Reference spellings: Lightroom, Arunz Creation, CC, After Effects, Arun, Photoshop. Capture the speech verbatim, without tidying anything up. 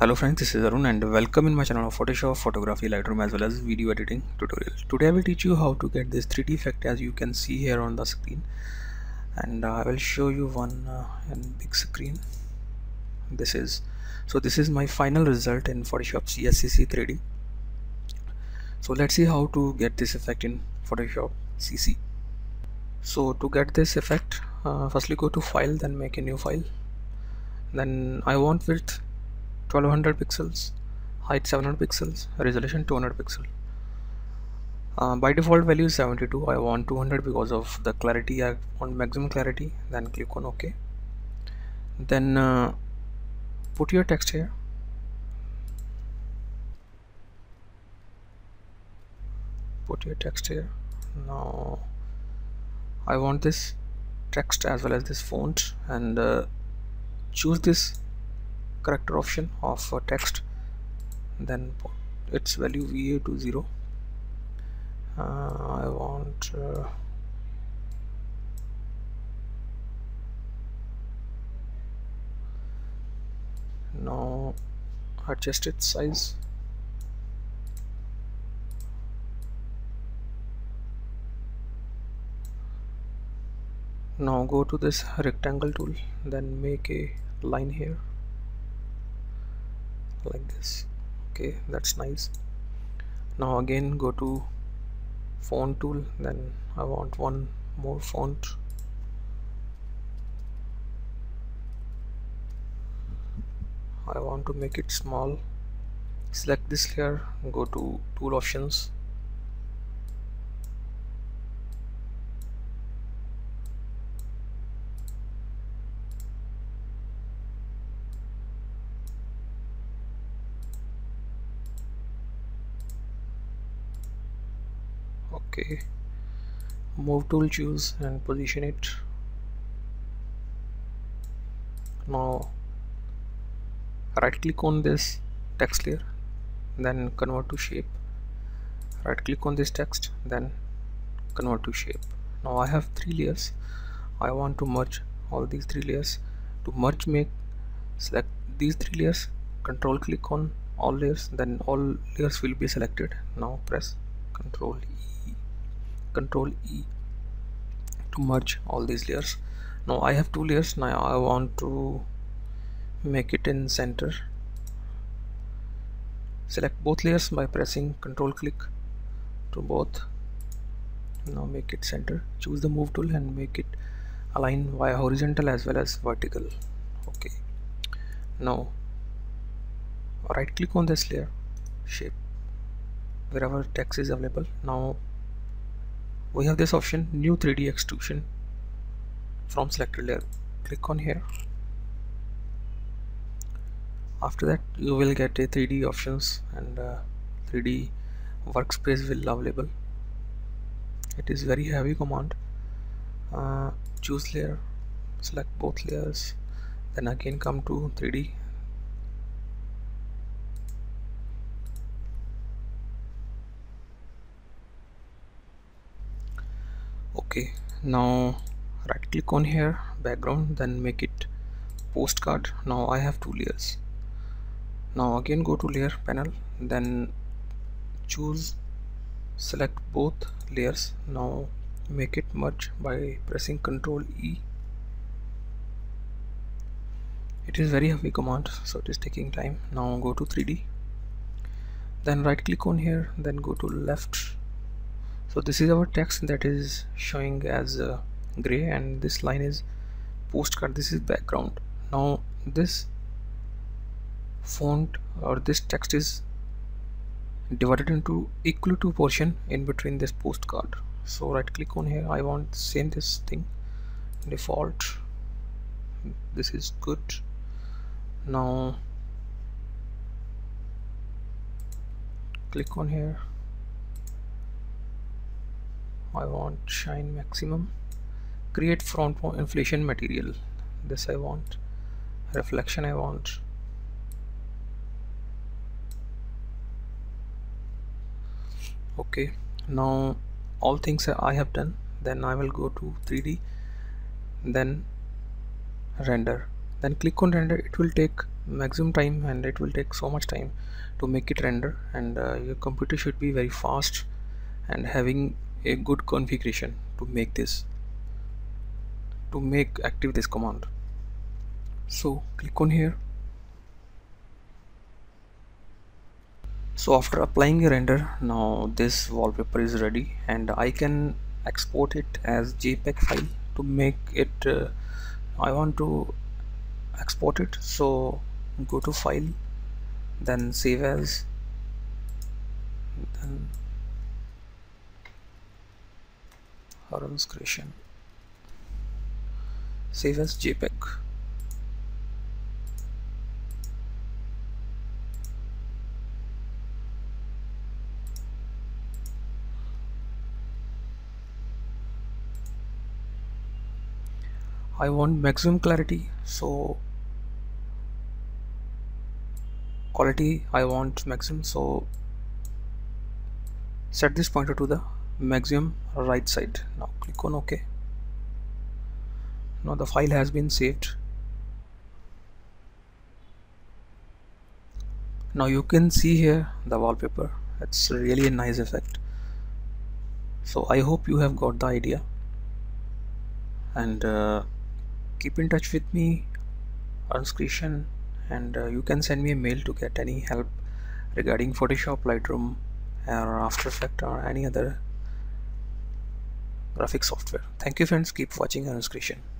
Hello friends, this is Arun and welcome in my channel of Photoshop, Photography, Lightroom as well as video editing tutorials. Today I will teach you how to get this three D effect as you can see here on the screen, and uh, I will show you one uh, big screen. This is so this is my final result in Photoshop C S C three D. So let's see how to get this effect in Photoshop C C. So to get this effect, uh, firstly go to file, then make a new file, then I want width twelve hundred pixels, height seven hundred pixels, resolution two hundred pixel. Uh, by default value is seventy-two. I want two hundred because of the clarity. I want maximum clarity. Then click on OK. Then uh, put your text here. Put your text here. Now I want this text as well as this font, and uh, choose this character option of uh, text, then its value V A to zero. uh, I want uh, now adjust its size. Now go to this rectangle tool, then make a line here like this. Okay, that's nice. Now again go to font tool, then I want one more font. I want to make it small. Select this layer, go to tool options, okay, move tool, choose and position it. Now right click on this text layer, then convert to shape. Right click on this text, then convert to shape. Now I have three layers. I want to merge all these three layers. To merge, make select these three layers, control click on all layers, then all layers will be selected. Now press Control E, Control E to merge all these layers. Now I have two layers. Now I want to make it in center. Select both layers by pressing Control click to both. Now make it center. Choose the Move tool and make it align via horizontal as well as vertical. Okay. Now right click on this layer, shape, wherever text is available. Now we have this option, new three D extrusion from selected layer. Click on here. After that you will get a three D options and uh, three D workspace will available. It is very heavy command. Uh, choose layer, select both layers, then again come to three D. Okay, now right click on here, background, then make it postcard. Now I have two layers. Now again go to layer panel, then choose, select both layers. Now make it merge by pressing Control E. It is very heavy command, so it is taking time. Now go to three D, then right click on here, then go to left. So this is our text that is showing as uh, gray, and this line is postcard. This is background. Now this font or this text is divided into equal to portion in between this postcard. So right click on here. I want same this thing, default. This is good. Now click on here. I want shine maximum, create front inflation material, this I want, reflection I want. Okay, now all things I have done. Then I will go to three D, then render, then click on render. It will take maximum time, and it will take so much time to make it render. And uh, your computer should be very fast and having a good configuration to make this, to make active this command. So click on here. So after applying a render, now this wallpaper is ready, and I can export it as JPEG file to make it. Uh, I want to export it, so go to file, then save as, then Arun's creation, save as JPEG. I want maximum clarity, so quality I want maximum, so set this pointer to the maximum right side. Now click on OK. Now the file has been saved. Now you can see here the wallpaper. It's really a nice effect. So I hope you have got the idea, and uh, keep in touch with me on Creation, and uh, you can send me a mail to get any help regarding Photoshop, Lightroom, or After Effects, or any other graphic software. Thank you friends, keep watching on Creation.